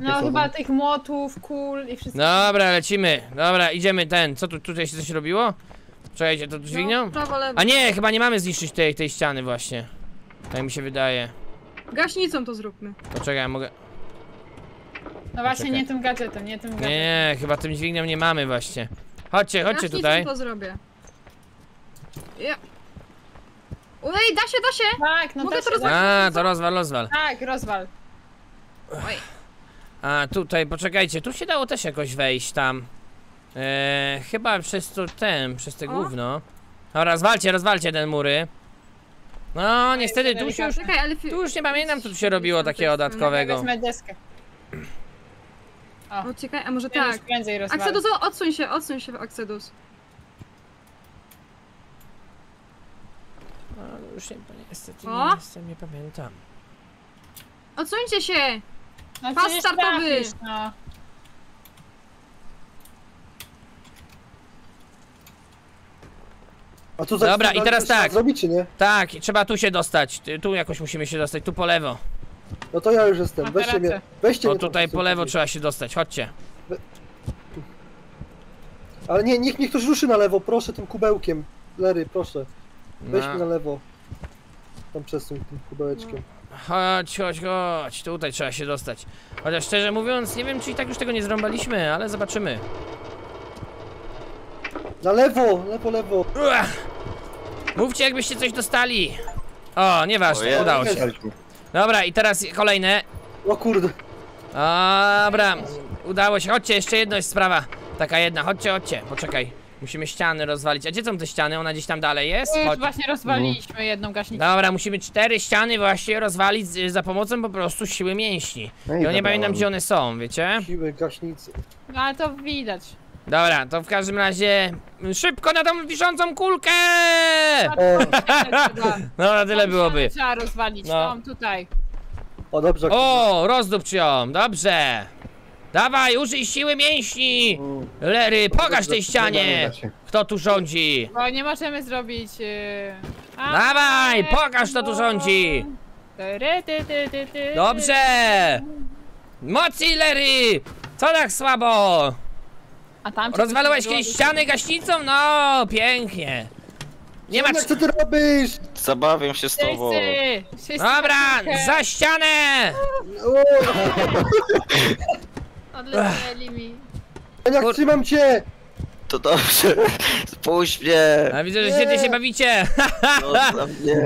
No chyba tych młotów, kul i wszystko. Dobra, lecimy. Dobra, idziemy ten. Co tu, tutaj się coś robiło? Czekajcie, to tu dźwignią? A nie, chyba nie mamy zniszczyć tej ściany właśnie. Tak mi się wydaje. Gaśnicą to zróbmy. Poczekaj, mogę... No właśnie, poczekaj. Nie tym gadżetem, nie tym gadżetem. Nie, chyba tym dźwignią nie mamy właśnie. Chodźcie, chodźcie tutaj. Gaśnicą to zrobię. Ja. Ej, da się, da się! Tak, no mogę da się, to rozwalić. A, to rozwal, rozwal. Tak, rozwal. Oj. A tutaj, poczekajcie, tu się dało też jakoś wejść tam. Chyba przez to ten, przez te gówno. No, rozwalcie, rozwalcie ten mury. No, niestety tu się już, nie pamiętam, co tu się robiło takiego dodatkowego. Wezmę deskę. O, czekaj, a może tak. Aksedus, odsuń się, Aksedus. No, już nie, niestety nie jestem, nie pamiętam. Odsuńcie się! No, pas startowy! Trafisz, no. A tu dobra, i teraz tak. Zrobić, nie? Tak, trzeba tu się dostać. Tu jakoś musimy się dostać, tu po lewo. No to ja już jestem, weźcie mnie. Weźcie mnie tutaj po lewo trzeba się dostać, chodźcie. Ale nie, niech ktoś ruszy na lewo, proszę, tym kubełkiem. Lery, proszę. Weź mnie na lewo. Tam przesuń tym kubełeczkiem. Chodź, chodź, chodź, tutaj trzeba się dostać. Chociaż szczerze mówiąc, nie wiem, czy i tak już tego nie zrąbaliśmy, ale zobaczymy. Na lewo, lewo, lewo. Uach. Mówcie, jakbyście coś dostali. O, nieważne, udało się. Dobra, i teraz kolejne. O kurde. Dobra, udało się. Chodźcie, jeszcze jedna jest sprawa. Taka jedna, chodźcie, chodźcie, poczekaj. Musimy ściany rozwalić. A gdzie są te ściany? Ona gdzieś tam dalej jest? Chodź. Właśnie rozwaliliśmy jedną gaśnicę. Dobra, musimy 4 ściany właśnie rozwalić za pomocą po prostu siły mięśni. Ja nie pamiętam, gdzie one są, wiecie? Siły gaśnicy. No ale to widać. Dobra, to w każdym razie szybko na tą wiszącą kulkę! No na tyle byłoby. Trzeba rozwalić, tą tutaj. O, dobrze. O, rozdupcz ją, dobrze. Dawaj, użyj siły mięśni! Lery, pokaż tej ścianie! Kto tu rządzi? Bo nie możemy zrobić... Dawaj, pokaż kto tu rządzi! Dobrze! Mocy, Lery! Co tak słabo? Rozwaliłeś kiedyś ściany gaśnicą? No, pięknie. Nie ma co ty robisz? Zabawiam się z tobą. Dobra, za ścianę! Odlecieli mi. Ja trzymam cię! To dobrze, spójrz mnie. A widzę, że świetnie się bawicie.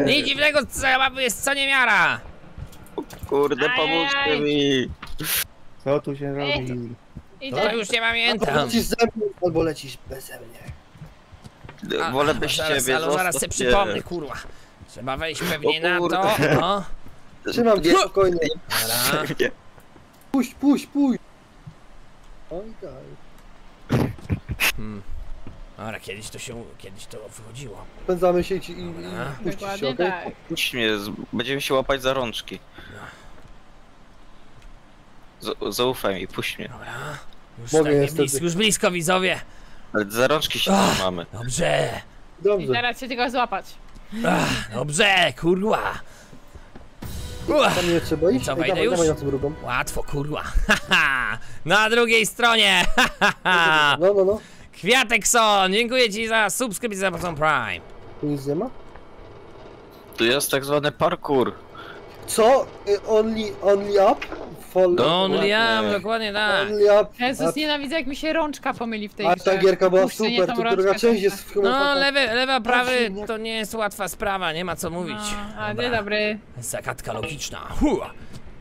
Nic dziwnego, jest co niemiara. Kurde, pomóżcie mi. Co tu się robi? To już nie pamiętam. Albo lecisz ze mną, albo lecisz beze mnie. Wolę bez ciebie. Ale zaraz sobie przypomnę, kurwa. Trzeba wejść pewnie na to. No. Trzymam mnie spokojnie. Puść, puść, puść. Oj, daj. Dobra, kiedyś to wychodziło. Spędzamy się i puść się, okej? Puść mnie, będziemy się łapać za rączki. Zaufaj mi, puść mnie. Dobra, już blisko widzowie. Ale za rączki się mamy. Dobrze. Dobrze. I teraz się tego złapać. Dobrze, kurwa. Tam nie trzeba iść. Co, wejdę już? Łatwo, kurwa. Na drugiej stronie. No, no, no. Kwiatekson, dziękuję ci za subskrypcję za Amazon Prime. Tu nic nie ma? Tu jest tak zwany parkour. Co? Only up? Only up, dokładnie tak. Jezus, nienawidzę jak mi się rączka pomyli w tej grze. A ta gierka była super, to druga część jest... No, lewa, prawy to nie jest łatwa sprawa, nie ma co mówić. A, dzień dobry. Zagadka logiczna.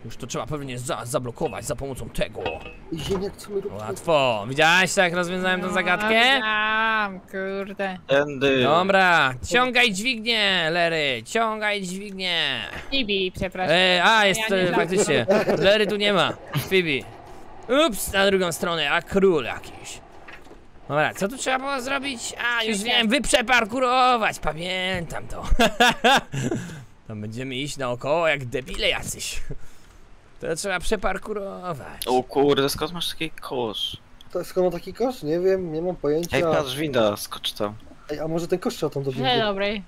Już to trzeba pewnie zablokować za pomocą tego. Łatwo. Widziałeś jak rozwiązałem tą zagadkę? Kurde. Dobra, ciągaj dźwignię, Lery, ciągaj dźwignię. Phoebe, przepraszam. Jest faktycznie. Lery tu nie ma. Phoebe. Ups, na drugą stronę, a król jakiś. Dobra, co tu trzeba było zrobić? A, już wiem, wyprzeparkurować, pamiętam to. To będziemy iść naokoło jak debile jacyś. To trzeba przeparkurować. O kurde, skąd masz taki kosz? Skąd ma taki kosz? Nie wiem, nie mam pojęcia. Ej, patrz, winda, skocz tam. Ej, a może ten kosz trzeba tam do windy? Nie, dobrej.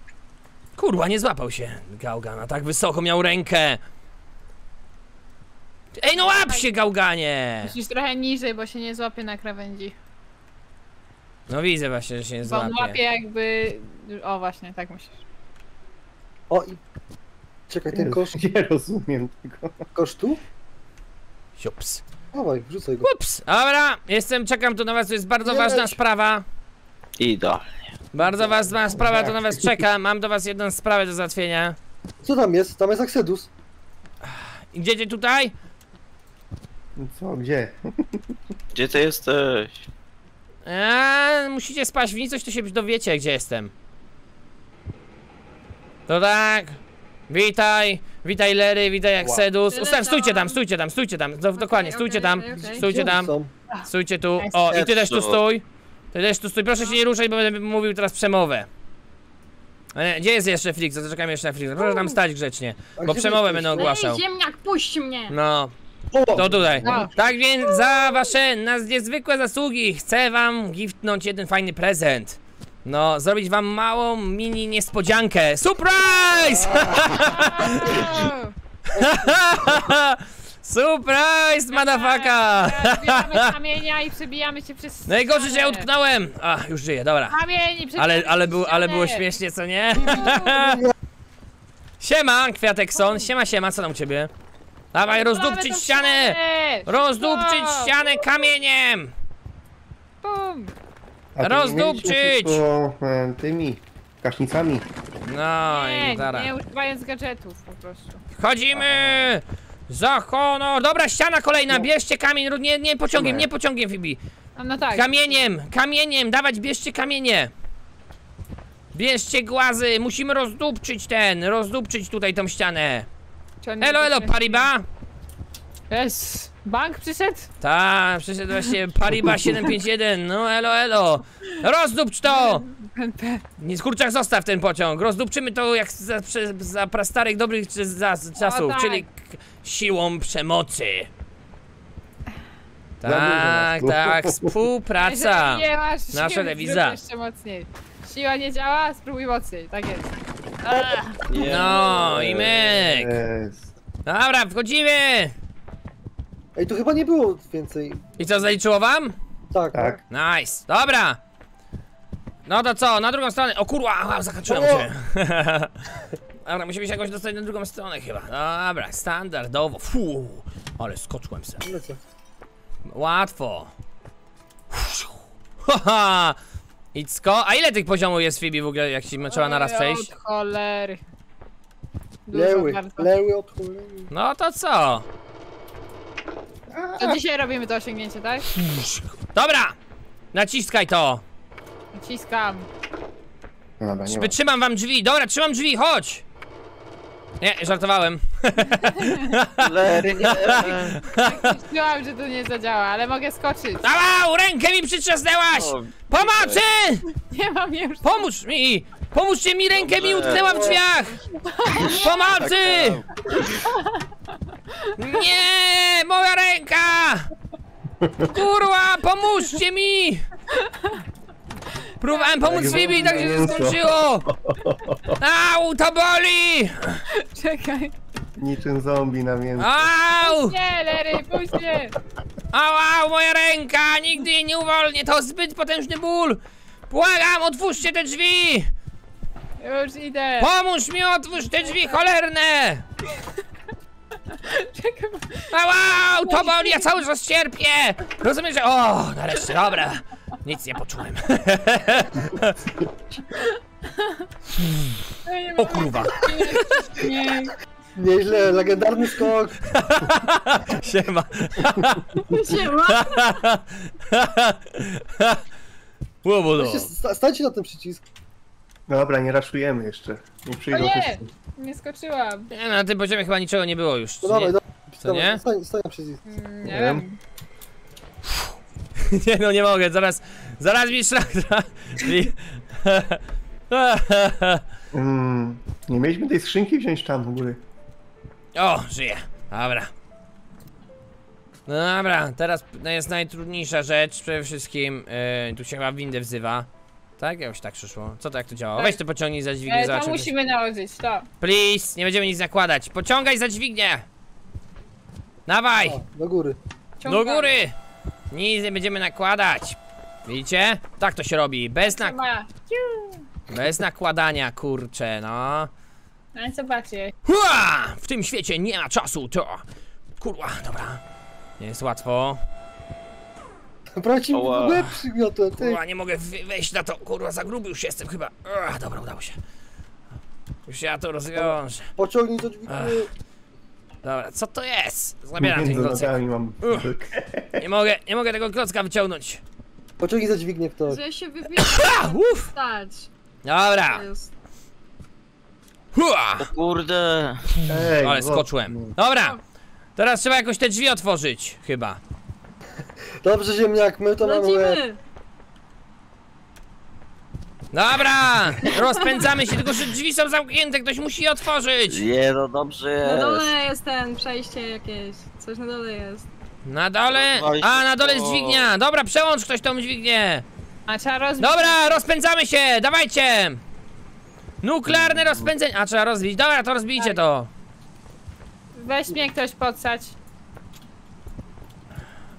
Kurwa, nie złapał się Gałgana, tak wysoko miał rękę. Ej, no łap się, gałganie! Musisz trochę niżej, bo się nie złapie na krawędzi. No widzę właśnie, że się nie złapie. Bo on łapie jakby... O właśnie, tak musisz. O i... Czekaj, ten kosz... Nie rozumiem tego. Kosz tu? Siups. Dawaj, wrzucaj go. Ups, dobra, jestem, czekam tu na was, to jest bardzo ważna sprawa. Idealnie. Bardzo ważna sprawa, to na was czekam, mam do was jedną sprawę do załatwienia. Co tam jest? Tam jest Aksedus. Idziecie tutaj? Co, gdzie? Gdzie ty jesteś? Musicie spaść w nicość, to się dowiecie, gdzie jestem. To tak. Witaj, witaj Lery, witaj Aksedus. Stójcie tam, dokładnie, stójcie tu. O, i ty też tu stój. Proszę się nie ruszać, bo będę mówił teraz przemowę. Gdzie jest jeszcze Flix? Zaczekam jeszcze na Flixa. Proszę tam stać grzecznie, bo przemowę będę ogłaszał. Ziemniak, puść mnie! No, to tutaj. Tak więc za wasze niezwykłe zasługi chcę wam giftnąć jeden fajny prezent. No, zrobić wam małą mini niespodziankę. Surprise! Surprise, madafaka! Zbieramy kamienia i przebijamy się przez ścianę. Najgorzej, że ja utknąłem! A, już żyję, dobra. Kamieni, ale było śmiesznie, co nie? Siema, Kwiatekson, siema, co tam u ciebie? Dawaj, rozdupczyć ścianę! Rozdupczyć ścianę kamieniem! Bum! Rozdupczyć! Tymi kasznicami. No i zaraz. Nie używając gadżetów po prostu. Wchodzimy! Za honor! Dobra, ściana kolejna, bierzcie kamień, nie pociągiem Fibi. No tak. Kamieniem, dawać, bierzcie kamienie. Bierzcie głazy, musimy rozdupczyć rozdupczyć tutaj tą ścianę. Elo, Paribas. Yes. Bank przyszedł? Tak, przyszedł właśnie Paribas 751, no elo. Rozdupcz to! Nie, kurczak, zostaw ten pociąg, rozdupczymy to jak za prastarych dobrych czasów, tak. Czyli siłą przemocy. Tak, współpraca. Nasza dewiza. Jeszcze mocniej. Siła nie działa, spróbuj mocniej, tak jest. No i myk. Dobra, wchodzimy. Ej, tu chyba nie było więcej. I co, zaliczyło wam? Tak. Nice, dobra. No to co, na drugą stronę. O kurwa, zahaczyłem się. Dobra, musimy się jakoś dostać na drugą stronę chyba. Dobra, standardowo. Fuu, ale skoczyłem sobie. Łatwo. Haha. Icko. A ile tych poziomów jest, Fibi, w ogóle, jak ci trzeba naraz przejść? Od cholery. Leły od cholery. No to co? To dzisiaj robimy to osiągnięcie, tak? Dobra! Naciskaj to! Naciskam. Dobra, nie trzymam wam drzwi, dobra, trzymam drzwi, chodź! Nie, żartowałem. Myślałam, że to nie zadziała, ale mogę skoczyć. Dawaj, rękę mi przytrzasnęłaś! Pomocy! Nie mam już. Pomóż mi! Pomóżcie mi, rękę mi utknęła w drzwiach! Pomocy! Nie, moja ręka! Kurwa, pomóżcie mi! Próbowałem pomóc Fibi i tak się skończyło! Au, to boli! Czekaj. Niczym zombie na mięso. Au! Nie, Lery, puść mnie! Au, moja ręka! Nigdy jej nie uwolnię, to zbyt potężny ból! Błagam, otwórzcie te drzwi! Już idę! Pomóż mi, otwórz te drzwi cholerne! Czekaj. Au, to boli, ja cały czas cierpię! Rozumiesz, że... O, nareszcie, dobra! Nic nie poczułem. O kurwa. Nieźle, legendarny skok. Siema. Stańcie na ten przycisk. Dobra, nie raszujemy jeszcze. Nie przyjdą. Nie skoczyłam. Nie, na tym poziomie chyba niczego nie było już. No dawaj, dawaj. Stań na przycisk. Nie wiem. Nie, no nie mogę, zaraz mi szlak nie mieliśmy tej skrzynki wziąć tam w góry. O, żyję, dobra. No dobra, teraz jest najtrudniejsza rzecz, przede wszystkim, tu się chyba windę wzywa. Tak? Jakoś tak przyszło, jak to działało? Weź to pociągnij za dźwignię, zobaczymy. To musimy nałożyć, to. Please, nie będziemy nic nakładać, pociągaj za dźwignię. Dawaj! O, do góry. Ciągamy. Do góry! Nic nie będziemy nakładać. Widzicie? Tak to się robi. Bez nakładania, kurczę, no. Ale zobaczcie. Hua! W tym świecie nie ma czasu, to. Kurwa, dobra. Nie jest łatwo. Braci mi głowę przygniotę, ty. Kurwa, nie mogę wejść na to, kurwa, za gruby już jestem chyba. Dobra, udało się. Już ja to rozwiążę. Pociągnij to dźwignię. Dobra, co to jest? Zabieram ten klocek. Nie mogę tego klocka wyciągnąć. Pociągnij za dźwignię w to. Że się wybiegnie. Dobra. O kurde. Ej, ale skoczyłem. Dobra. Teraz trzeba jakoś te drzwi otworzyć, chyba. Dobrze, ziemniak, my to mamy łeb. Dobra! Rozpędzamy się, tylko że drzwi są zamknięte, ktoś musi je otworzyć! Nie, no dobrze jest. Na dole jest ten, przejście jakieś, coś na dole jest. Na dole? A, na dole jest dźwignia! Dobra, przełącz ktoś tą dźwignię! A trzeba rozbić... Dobra, rozpędzamy się, dawajcie! Nuklearne rozpędzenie... A, trzeba rozbić, dobra, to rozbijcie tak. To! Weź mnie ktoś podsać.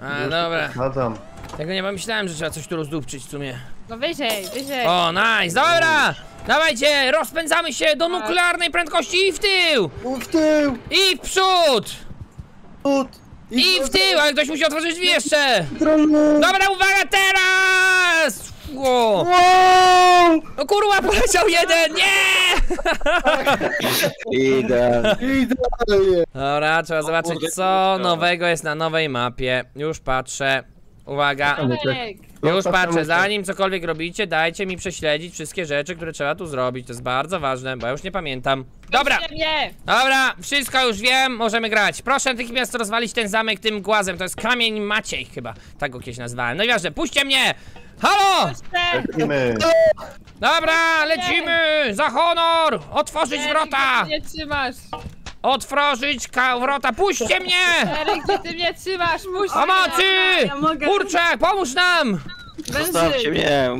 A, dobra. Tego nie pomyślałem, że trzeba coś tu rozdupczyć w sumie. No wyżej, wyżej. O, nice, dobra! Dawajcie, rozpędzamy się do nuklearnej prędkości i w tył! W tył! I w przód! I w tył, ale ktoś musi otworzyć drzwi jeszcze! Dobra, uwaga, teraz! Wow. Wow. No kurwa, poleciał jeden! Nie! Idę! Dobra, trzeba zobaczyć, co nowego jest na nowej mapie. Już patrzę. Uwaga! Już patrzę, zanim cokolwiek robicie, dajcie mi prześledzić wszystkie rzeczy, które trzeba tu zrobić. To jest bardzo ważne, bo ja już nie pamiętam. Dobra! Dobra, wszystko już wiem, możemy grać. Proszę natychmiast rozwalić ten zamek tym głazem. To jest kamień Maciej chyba. Tak go kiedyś nazwałem. No i ważne, puśćcie mnie! Halo! Lecimy. Dobra, lecimy! Za honor! Otworzyć wrota! Nie trzymasz! Otworzyć wrota, puśćcie mnie! Eryk, ty mnie trzymasz, puśćcie! Pomocy! Kurczak, pomóż nam! Zostawcie mnie!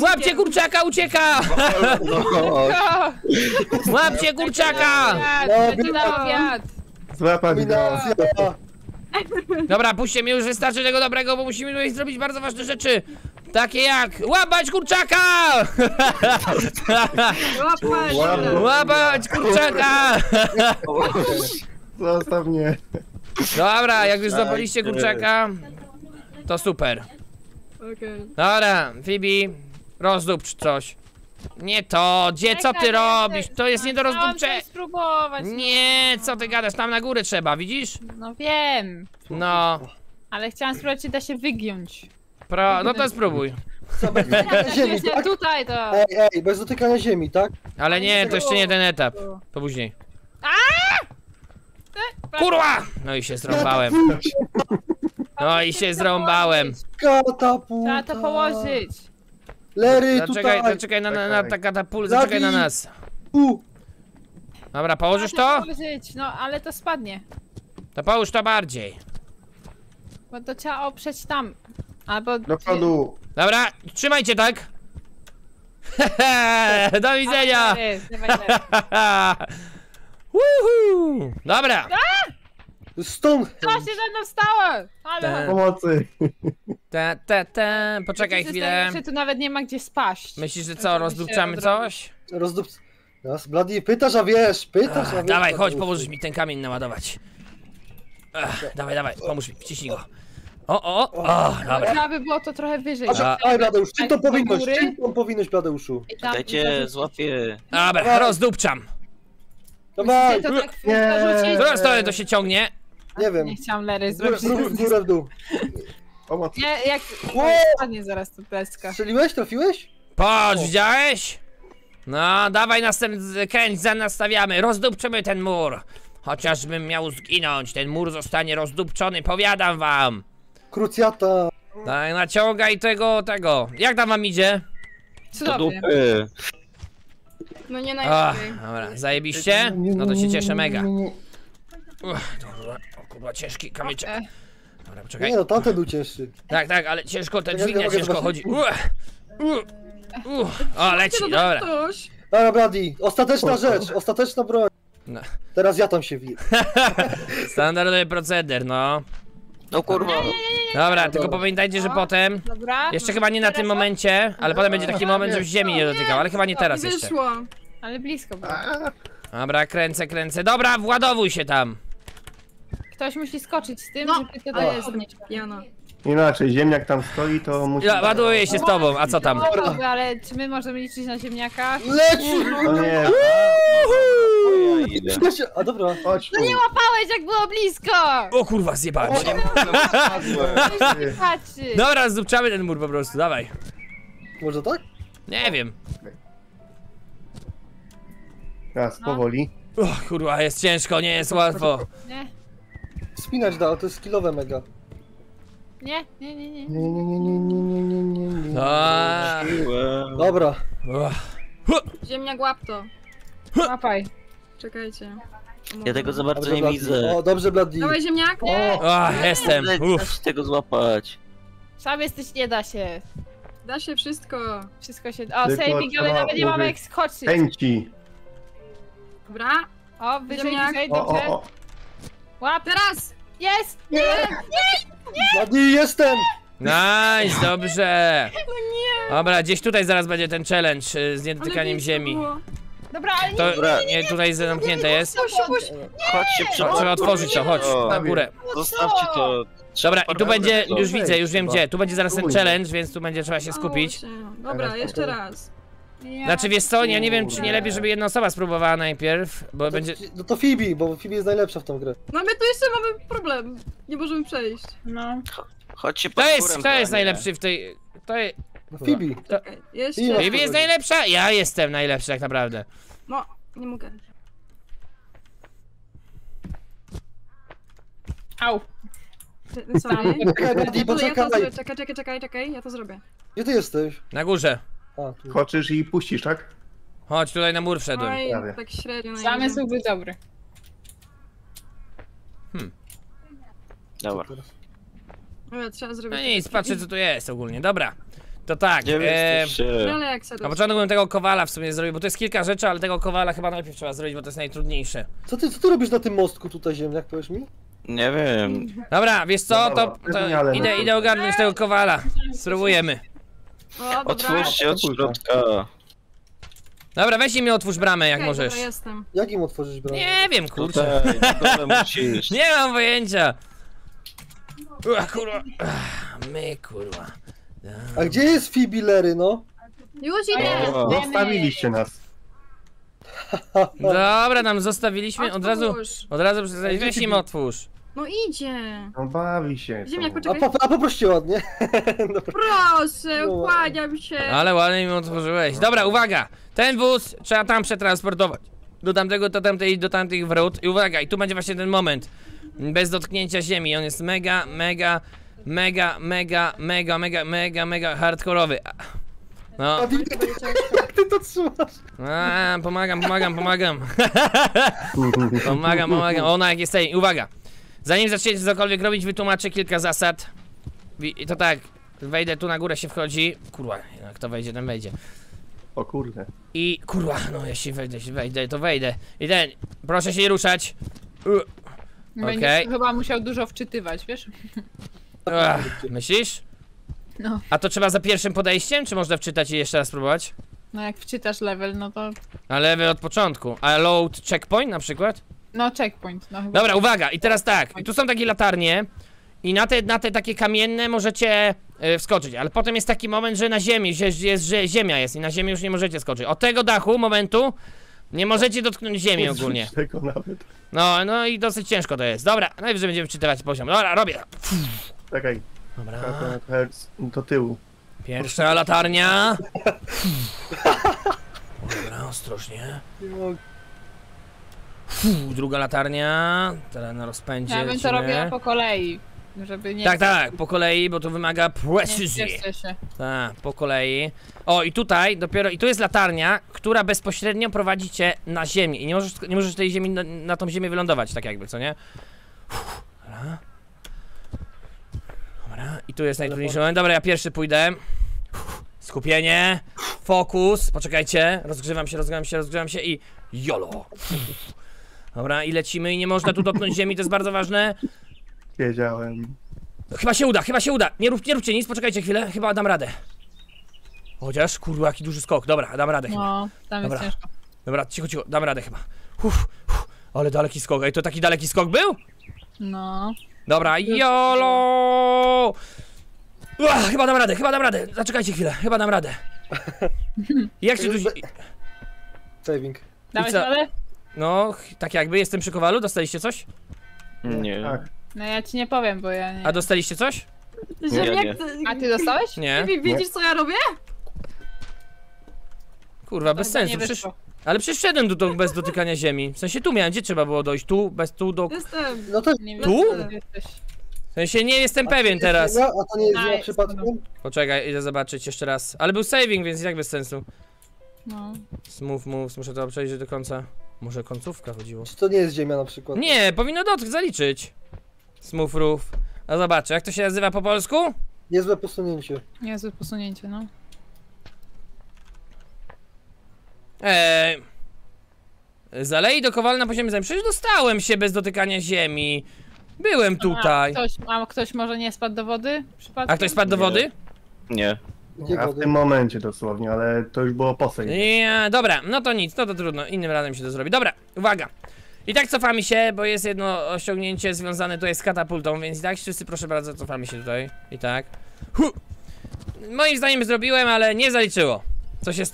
Łapcie kurczaka, ucieka! Łapcie kurczaka! Będzie na obiad! Złapać go! Dobra, puśćcie mnie, już wystarczy tego dobrego, bo musimy tutaj zrobić bardzo ważne rzeczy. Takie jak łapać kurczaka! Łapać kurczaka! Zostaw mnie. Dobra, jak już złapaliście kurczaka, to super. Dobra, Phoebe, rozdupcz coś. Nie to, gdzie, co ty robisz? To jest nie do rozdupcze. Nie, co ty gadasz, tam na górę trzeba, widzisz? No wiem. No. Ale chciałam spróbować, czy da się wygiąć. No to spróbuj. Bez dotykania ziemi, tak? Tutaj to. Ej, bez dotykania ziemi, tak? Ale nie, to jeszcze nie ten etap. To później. Kurwa! No i się zrąbałem. Trzeba to położyć. Lery, tutaj. Zaczekaj na katapult, zaczekaj na nas. Dobra, położysz to? No, ale to spadnie. To połóż to bardziej. Bo to trzeba oprzeć tam. Albo... Dobra, trzymajcie tak. Do widzenia. Dobra. Stąd. Co się ze mną stało? Ale... Pomocy. Poczekaj chwilę. Tu nawet nie ma gdzie spaść. Myślisz, że co, rozdupczamy coś? Blady, pytasz, a wiesz, Dawaj, chodź, położysz mi ten kamień naładować. Dawaj, pomóż mi, wciśnij go. Dobra. Trzeba by było to trochę wyżej. Aj, Bladeusz, czym to powinnoś? Bladeuszu? Czekajcie, złapię. Dobra, rozdupczam. Dawaj! W którą stronę to się ciągnie? Nie wiem. Nie chciałam Lery zrobić. W górę, w dół. Jak spadnie zaraz tu pleska. Strzeliłeś? Trafiłeś? Patrz, widziałeś? No, dawaj następny kręć, nastawiamy. Rozdupczymy ten mur. Chociażbym miał zginąć, ten mur zostanie rozdupczony, powiadam wam. Krucjata. Daj, naciągaj tego. Jak tam wam idzie? Cudownie. No nie najlepiej. Dobra, zajebiście? No to się cieszę mega. Dobra, o kurwa, ciężki kamyczek. Dobra, poczekaj. Nie no, tamten był cięższy. Tak, ale ciężko, ta dźwignia ciężko chodzi. O, leci, dobra. Dobra, Brady, ostateczna rzecz, ostateczna broń. No. Teraz ja tam się wbiję. Standardowy proceder, no. No kurwa. Dobra, tylko pamiętajcie, że potem. Dobra. Jeszcze chyba nie na tym momencie, ale potem będzie taki moment, że ziemi nie dotykał, ale chyba nie teraz jeszcze. Ale blisko było. Dobra, kręcę, kręcę. Dobra, władowuj się tam. Ktoś musi skoczyć z tym, no, żeby ty to podnieść. Inaczej, ziemniak tam stoi, to musi... Ładuje się z tobą, a co tam? No dobra, ale czy my możemy liczyć na ziemniaka? Leci! No nie! A dobra, chodź. No nie łapałeś, jak było blisko! O kurwa, zjebałem się. Dobra, zdupczamy ten mur po prostu, dawaj. Może tak? Nie wiem. Teraz powoli. O kurwa, jest ciężko, nie jest łatwo. Wspinać da, to jest kilowe mega. Nie, nie, nie, nie. Dobra. Ziemniak, łap to. Łapaj. Czekajcie. Ja tego za bardzo nie widzę. O, dobrze, Bladeusz. Dawaj ziemniak, nie? Jestem. Uff, tego złapać. Sam jesteś, nie da się. Da się wszystko. Wszystko się da. O, saving, ale nawet nie mamy jak skoczyć. Pęci. Dobra. O, wyżej, wyżej, dobrze. Łap, teraz! Jest! Nie! Nie! Nie jestem! Nice, dobrze! No nie! Dobra, gdzieś tutaj zaraz będzie ten challenge z niedotykaniem ziemi. Dobra, ale nie, tutaj zamknięte jest. Trzeba otworzyć to, chodź, na górę. Zostawcie to. Dobra, i tu będzie, już widzę, już wiem gdzie. Tu będzie zaraz ten challenge, więc tu będzie trzeba się skupić. Dobra, jeszcze raz. Znaczy wiesz co, ja nie wiem czy nie lepiej, żeby jedna osoba spróbowała najpierw, bo to, będzie... No to Phoebe, bo Phoebe jest najlepsza w tą grę. No my tu jeszcze mamy problem, nie możemy przejść. No. Chodźcie pod górę. Kto jest najlepszy w tej... To jest... No Phoebe. To... Okay, jeszcze... Phoebe jest najlepsza? Ja jestem najlepszy tak naprawdę. No, nie mogę. Au. Sorry. Czekaj, ja to zrobię. Gdzie ty jesteś? Na górze. Chodzisz i puścisz, tak? Chodź, tutaj na mur wszedłem. Oj, tak średnio. Same są były dobre. Dobra. Trzeba zrobić. No nic, patrzę co tu jest ogólnie, dobra. To tak, na początku bym tego kowala w sumie zrobił, bo to jest kilka rzeczy, ale tego kowala chyba najpierw trzeba zrobić, bo to jest najtrudniejsze. Co ty robisz na tym mostku tutaj, ziemniak, powiesz mi? Nie wiem. Dobra, wiesz co, to idę ogarnąć tego kowala. Spróbujemy. O, otwórzcie od środka. Dobra, weź im otwórz bramę jak możesz. Jak im otworzyć bramę? Nie wiem, kurczę. Nie mam pojęcia. Kurwa. My kurwa. A gdzie jest Fibilery, no? Już idę. Zostawiliście nas. Dobra, nam zostawiliśmy od razu przestaliśmy. Weź im otwórz. No idzie. No bawi się. Ziemniak, poczekaj. A poproście ładnie. Proszę, ukłaniam się. Ale ładnie mi otworzyłeś. Dobra, uwaga. Ten wóz trzeba tam przetransportować. Do tamtego, do tamtych wrót. I uwaga, i tu będzie właśnie ten moment. Bez dotknięcia ziemi. On jest mega hardkorowy. No. Jak ty to trzymasz? Pomagam. pomagam. Ona jak jest tej. Uwaga. Zanim zaczniecie cokolwiek robić, wytłumaczę kilka zasad. I to tak, wejdę tu na górę, się wchodzi. Kurwa, kto wejdzie, ten wejdzie. O kurde. I kurwa, no jeśli wejdę. I ten, proszę się nie ruszać. Będziesz chyba musiał dużo wczytywać, wiesz? Myślisz? No. A to trzeba za pierwszym podejściem, czy można wczytać i jeszcze raz spróbować? No jak wczytasz level, no to... A level od początku, a load checkpoint na przykład? No checkpoint, no chyba. Dobra, uwaga, i teraz tak, tu są takie latarnie i na te takie kamienne możecie wskoczyć, ale potem jest taki moment, że na ziemi, że ziemia jest i na ziemi już nie możecie skoczyć. Od tego dachu, momentu, nie możecie dotknąć ziemi ogólnie. No i dosyć ciężko to jest. Dobra, najwyżej będziemy wczytywać poziom. Dobra, robię. Czekaj. Dobra. Do tyłu. Pierwsza latarnia. Dobra, ostrożnie. Fuu, druga latarnia, teraz na rozpędzie. Ja bym to robiła po kolei, żeby nie... Tak, po kolei, bo to wymaga precyzji. Tak, po kolei. O, i tutaj dopiero, i tu jest latarnia, która bezpośrednio prowadzi cię na ziemię i nie możesz tej ziemi, na tą ziemię wylądować, tak jakby, co nie? Fuu, dobra, i tu jest najtrudniejszy moment. Dobra, ja pierwszy pójdę. Fuu, skupienie, fokus, poczekajcie, rozgrzewam się i jolo. Dobra, i lecimy i nie można tu dotknąć ziemi, to jest bardzo ważne. Wiedziałem. Chyba się uda. Nie róbcie nic, poczekajcie chwilę, chyba dam radę. Chociaż, kurwa, jaki duży skok. Dobra, dam radę chyba. No, tam jest ciężko. Dobra, cicho, dam radę chyba. Ale daleki skok. Ej, to taki daleki skok był? No. Dobra, jolo! Chyba dam radę. Zaczekajcie chwilę, chyba dam radę. Jak się tu... Saving. Dałeś radę? No, tak jakby, jestem przy kowalu, dostaliście coś? Nie. Tak. No ja ci nie powiem, bo ja nie... A dostaliście coś? Nie. A ty dostałeś? Nie. Widzisz co ja robię? Kurwa, bez sensu, przecież... Ale przyszedłem tu bez dotykania ziemi. W sensie tu miałem, gdzie trzeba było dojść? Tu do... Jestem. No to... Tu? W sensie nie jestem pewien teraz. A to nie jest zła przypadkiem? Poczekaj, idę zobaczyć jeszcze raz. Ale był saving, więc jak bez sensu. No. Move, muszę to przejrzeć do końca. Może końcówka chodziło. Czy to nie jest ziemia na przykład? Nie, powinno zaliczyć. Smooth roof. A zobaczę, jak to się nazywa po polsku? Niezłe posunięcie. Niezłe posunięcie, no. Zalej do kowala na poziomie ziemi. Przecież dostałem się bez dotykania ziemi. Byłem tutaj. A ktoś może nie spadł do wody? Przypadkiem? A ktoś spadł do wody? Nie. A w tym momencie dosłownie, ale to już było po sobie. Dobra, no to nic, no to trudno, innym razem się to zrobi. Dobra, uwaga. I tak cofamy się, bo jest jedno osiągnięcie związane tutaj z katapultą, więc i tak wszyscy proszę bardzo cofamy się tutaj. I tak. Moim zdaniem zrobiłem, ale nie zaliczyło. Co się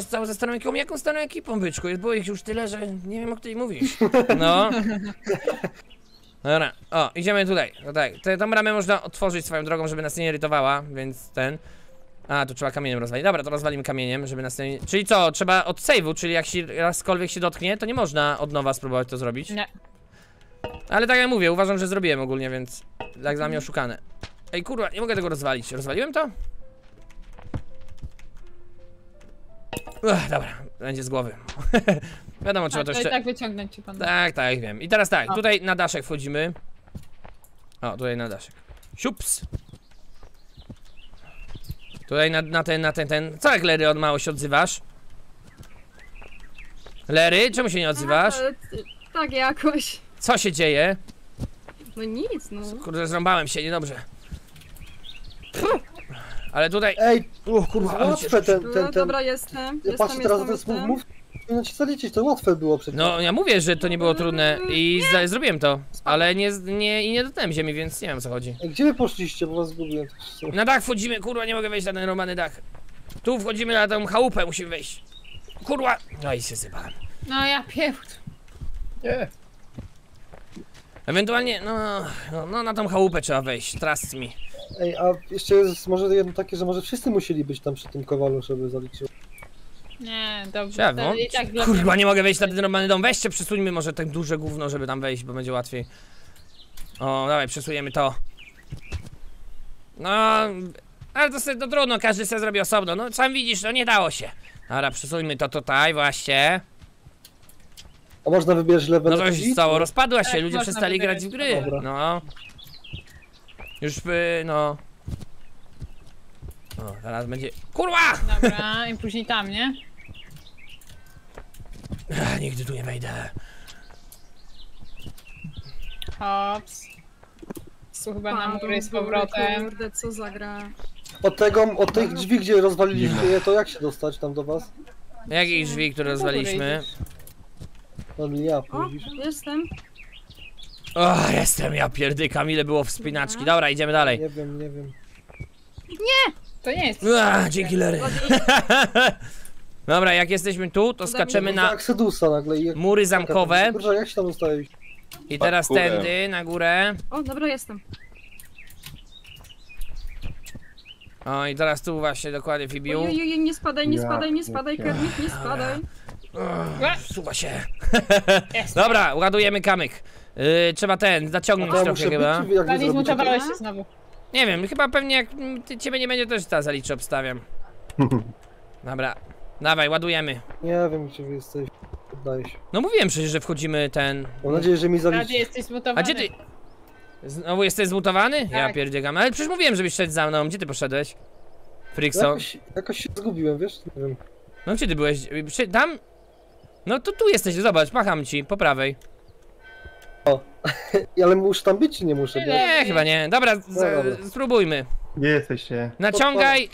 stało ze starą ekipą? Jaką starą ekipą, byczku? Było ich już tyle, że nie wiem o której mówisz. No. Dobra, o, idziemy tutaj. No tak, tą bramę można otworzyć swoją drogą, żeby nas nie irytowała, więc ten... A, tu trzeba kamieniem rozwalić. Dobra, to rozwalimy kamieniem, żeby nas nie... Czyli co, trzeba od save'u, czyli jak się razkolwiek się dotknie, to nie można od nowa spróbować to zrobić. Nie. Ale tak jak mówię, uważam, że zrobiłem ogólnie, więc... Jak dla mnie oszukane. Ej, kurwa, nie mogę tego rozwalić. Rozwaliłem to? Dobra, będzie z głowy. Wiadomo, trzeba to jeszcze... Tak, wyciągnąć ci pan. Tak, wiem. I teraz tak, tutaj na daszek wchodzimy. O, tutaj na daszek. Siups. Tutaj na ten... Co jak Lery od mało się odzywasz? Lery, czemu się nie odzywasz? Tak jakoś. Co się dzieje? No nic, no. Kurde, zrąbałem się, niedobrze. Ale tutaj... Ej, kurwa, łatwe ten... Dobra, jestem, patrzę teraz na ten smooth move. Powinno ci zaliczyć, to łatwe było przecież. No, ja mówię, że to nie było trudne i zrobiłem to. Ale nie dotknąłem ziemi, więc nie wiem o co chodzi. Gdzie wy poszliście, bo was zgubiłem? Na dach wchodzimy, kurwa, nie mogę wejść na ten romany dach. Tu wchodzimy na tą chałupę, musimy wejść. Kurwa! No i się zjebałem. No ja pierdolę. Nie. Ewentualnie, no na tą chałupę trzeba wejść, trust me. Ej, a jeszcze jest może jedno takie, że może wszyscy musieli być tam przy tym kowalu, żeby zaliczyło. Nie, dobrze. Tak kurwa, nie mogę wejść na ten normalny dom. Weźcie, przesuńmy może tak duże gówno, żeby tam wejść, bo będzie łatwiej. O, dawaj, przesuniemy to. No, ale to trudno, każdy sobie zrobi osobno. No, sam widzisz, no nie dało się. Dobra, przesuńmy to tutaj, właśnie. A można wybierać level. No to już cało rozpadła się, ludzie przestali grać w gry. Dobra. No. Już by, no. O, teraz będzie... Kurwa! Dobra, i później tam, nie? Nigdy tu nie wejdę. Hops. Słuchaj, nam górę z powrotem. Kurde, co za gra. Od tych drzwi, gdzie rozwaliliśmy je, to jak się dostać tam do was? Jakich drzwi, które rozwaliliśmy? No ja, pójdziesz. Jestem. O, jestem, ja pierdykam, ile było wspinaczki. Dobra, idziemy dalej. Nie wiem. Nie! To nie jest. Dzięki Lery. Dobra, jak jesteśmy tu, to skaczemy na mury zamkowe. Jak się tam ustawić? I teraz tędy, na górę. O, dobra, jestem. O, i teraz tu właśnie, dokładnie, Fibiu. Ojej, nie spadaj, Kermit, nie spadaj. Suwa się. Dobra, ładujemy kamyk. Trzeba zaciągnąć trochę chyba. Nie zmutowałeś się znowu. Nie wiem, chyba pewnie jak ciebie nie będzie, też ta zaliczy, obstawiam. Dobra, dawaj, ładujemy. Nie wiem, czy wy jesteś, poddaję się. No mówiłem przecież, że wchodzimy ten... Mam nadzieję, że mi zaliczy. Jesteś zmutowany. A gdzie ty? Znowu jesteś zmutowany? Tak. Ja pierdziegam, ale przecież mówiłem, żebyś szedł za mną. Gdzie ty poszedłeś? Frikson. Jakoś się zgubiłem, wiesz? Nie wiem. No gdzie ty byłeś? Tam? No to tu jesteś, zobacz, macham ci, po prawej. O, ale muszę tam być czy nie muszę? Nie, chyba nie. Dobra, spróbujmy. Gdzie jesteście? Naciągaj!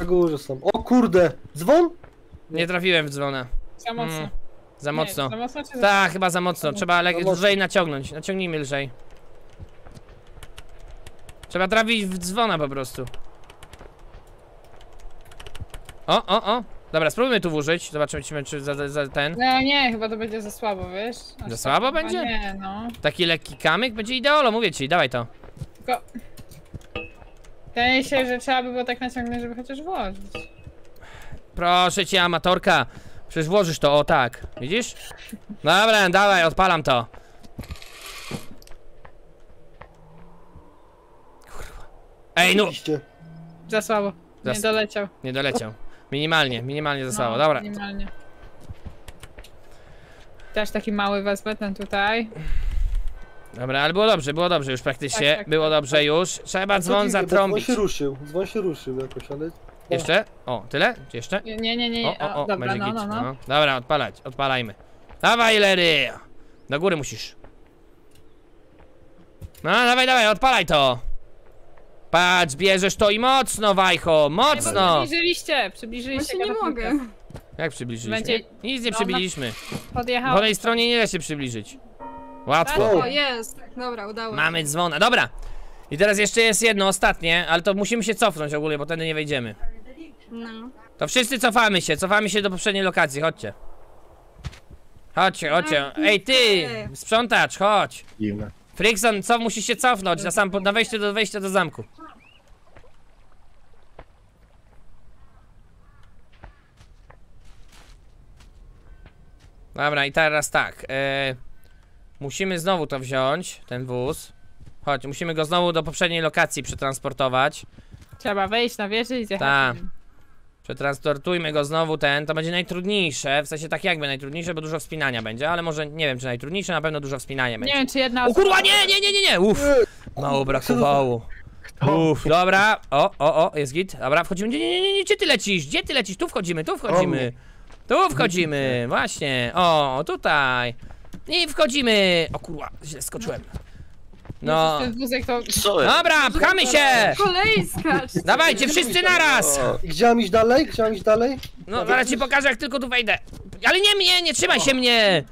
Na górze są. O kurde, dzwon? Nie trafiłem w dzwona. Za mocno. Za mocno. Nie, za mocno czy... Tak, chyba za mocno. Trzeba lżej naciągnąć. Naciągnijmy lżej. Trzeba trafić w dzwona po prostu. O, o, o. Dobra, spróbujmy tu włożyć. Zobaczymy, czy za ten. No nie, chyba to będzie za słabo, wiesz? Aż za słabo tak będzie? Nie, no. Taki lekki kamyk będzie ideolo, mówię ci, dawaj to. Tylko... Wydaje się, że trzeba by było tak naciągnąć, żeby chociaż włożyć. Proszę cię, amatorka. Przecież włożysz to, o tak. Widzisz? Dobra, dawaj, odpalam to. Kurwa. Ej, no! Za słabo. Nie doleciał. Nie doleciał. Minimalnie, minimalnie zostało, no, dobra. Minimalnie. Też taki mały wezmę ten tutaj. Dobra, ale było dobrze już praktycznie. Tak, tak, było dobrze już. Trzeba dzwon zatrąbić. Dzwon się ruszył jakoś, ale... Jeszcze? O, tyle? Jeszcze? Nie, nie, nie. O, dobra, no, no, no. Dobra, odpalać, odpalajmy. Dawaj, Lery! Do góry musisz. No, dawaj, dawaj, odpalaj to! Patrz, bierzesz to i mocno, wajcho, mocno! Nie, przybliżyliście, przybliżyliście. Ja nie mogę. Jak przybliżyliśmy? Będzie... Nic nie przybliżyliśmy. Podjechał. Po tej stronie nie da się przybliżyć. Łatwo. O, jest, dobra, udało. Mamy dzwona, dobra. I teraz jeszcze jest jedno, ostatnie, ale to musimy się cofnąć ogólnie, bo tędy nie wejdziemy. No. To wszyscy cofamy się do poprzedniej lokacji, chodźcie. Chodźcie, chodźcie. Ej, ty, sprzątacz, chodź. Frikson, co musisz się cofnąć na wejście do zamku. Dobra, i teraz tak. Musimy znowu to wziąć, ten wóz. Chodź, musimy go znowu do poprzedniej lokacji przetransportować. Trzeba wejść na wieżę i zjechać. Tak. Przetransportujmy go znowu ten, to będzie najtrudniejsze, w sensie tak jakby najtrudniejsze, bo dużo wspinania będzie, ale może, nie wiem czy najtrudniejsze, na pewno dużo wspinania będzie. Nie wiem czy jedna osoba... O kurwa, nie, nie, nie, nie, nie, uff, mało brakowało. Uff, dobra, o, o, o, jest git, dobra, wchodzimy, nie, nie, nie, nie, gdzie ty lecisz, tu wchodzimy, właśnie, o, tutaj, i wchodzimy, o kurwa, źle skoczyłem. No, dobra, pchamy się! Dawajcie, wszyscy naraz! Chciałem iść dalej, No, zaraz ci pokażę, jak tylko tu wejdę. Ale nie mnie, nie trzymaj się mnie!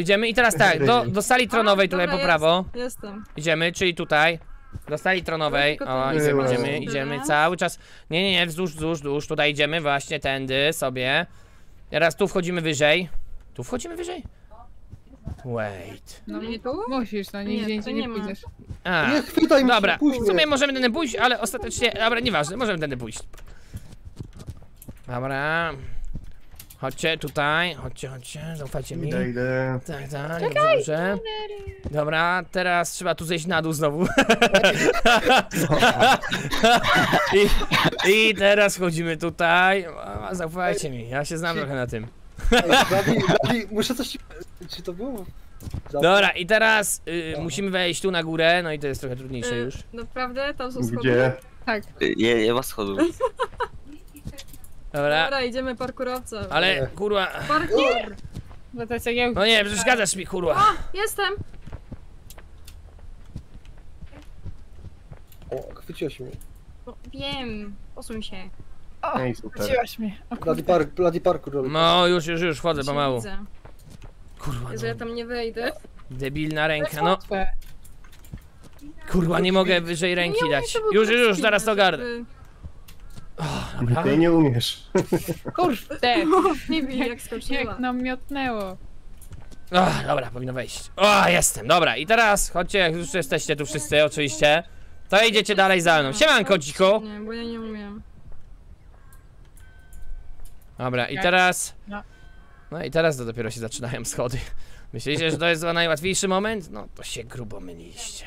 Idziemy i teraz tak, do sali tronowej tutaj po prawo. Jestem. Idziemy, czyli tutaj. Do sali tronowej. O, idziemy, idziemy cały czas. Nie, nie, nie, wzdłuż, wzdłuż. Tutaj idziemy, właśnie tędy sobie. Teraz tu wchodzimy wyżej. Tu wchodzimy wyżej? Wait. No nie tu? Musisz, no nigdzie nie, nie pójdziesz. A, nie chwytaj mi. Dobra, w sumie możemy tędy pójść, ale ostatecznie, dobra, nieważne, możemy tędy pójść. Dobra. Chodźcie tutaj, chodźcie, chodźcie, zaufajcie mi. Idę, idę. Tak, tak, czekaj, dobrze. Dobra, teraz trzeba tu zejść na dół znowu. I teraz chodzimy tutaj. Zaufajcie mi, ja się znam trochę na tym. Ej, muszę coś... Czy to było? Dobra, i teraz musimy wejść tu na górę, no i to jest trochę trudniejsze już. Naprawdę? Tam są schody? Gdzie? Tak. Nie ma schodów. Dobra. Dobra, idziemy parkurowcem. Ale, kurwa... Parkour! No nie, przeszkadzasz mi, kurwa. O, jestem! O, chwyciłaś mnie. No, wiem, posuń się. O, chwyciłaś mnie. Bloody parkour. No, już, wchodzę pomału. Kurwa, no. Ja tam nie wejdę. Debilna ręka, no. Kurwa, nie mogę wyżej ręki dać. Już, zaraz to ogarnę. Ty nie umiesz. Kurde, nie wiem jak skoczyła. Jak nam miotnęło. Dobra, powinno wejść. Jestem, dobra. I teraz chodźcie, jak już jesteście tu wszyscy oczywiście, to idziecie dalej za mną. Siemanko, dziko. Nie, bo ja nie umiem. Dobra, i teraz... No i teraz to dopiero się zaczynają schody. Myślicie, że to jest najłatwiejszy moment? No to się grubo myliliście.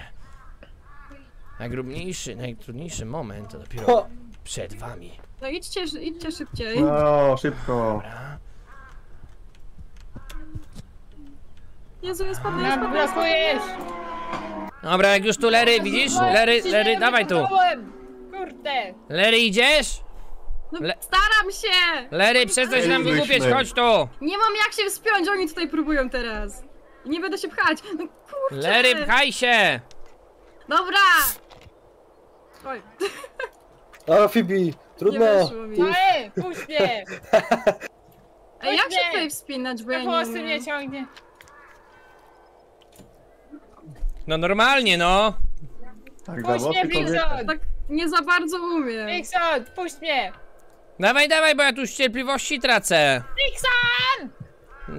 Najtrudniejszy moment to dopiero przed wami. No idźcie szybciej. No, szybko. Dobra. Jezu, nie spadaj, nie spadaj. Dobra, jak już tu Lery, widzisz? Lery, dawaj tu. Kurde. Lery, idziesz? No, staram się! Lery, przestań nam wygłupieć, chodź tu! Nie mam jak się wspiąć, oni tutaj próbują teraz. Nie będę się pchać, no kurczę. Lery, pchaj się! Dobra! Oj. O, Fibi, trudno! Ej, puść mnie! Ej, jak się tutaj wspinać, bo ja włosy mnie ciągnie. No normalnie, no! Tak, puść mnie, Wilson! Tak nie za bardzo umiem. Wilson, puść mnie! Dawaj, dawaj, bo ja tu z cierpliwości tracę. Wilson!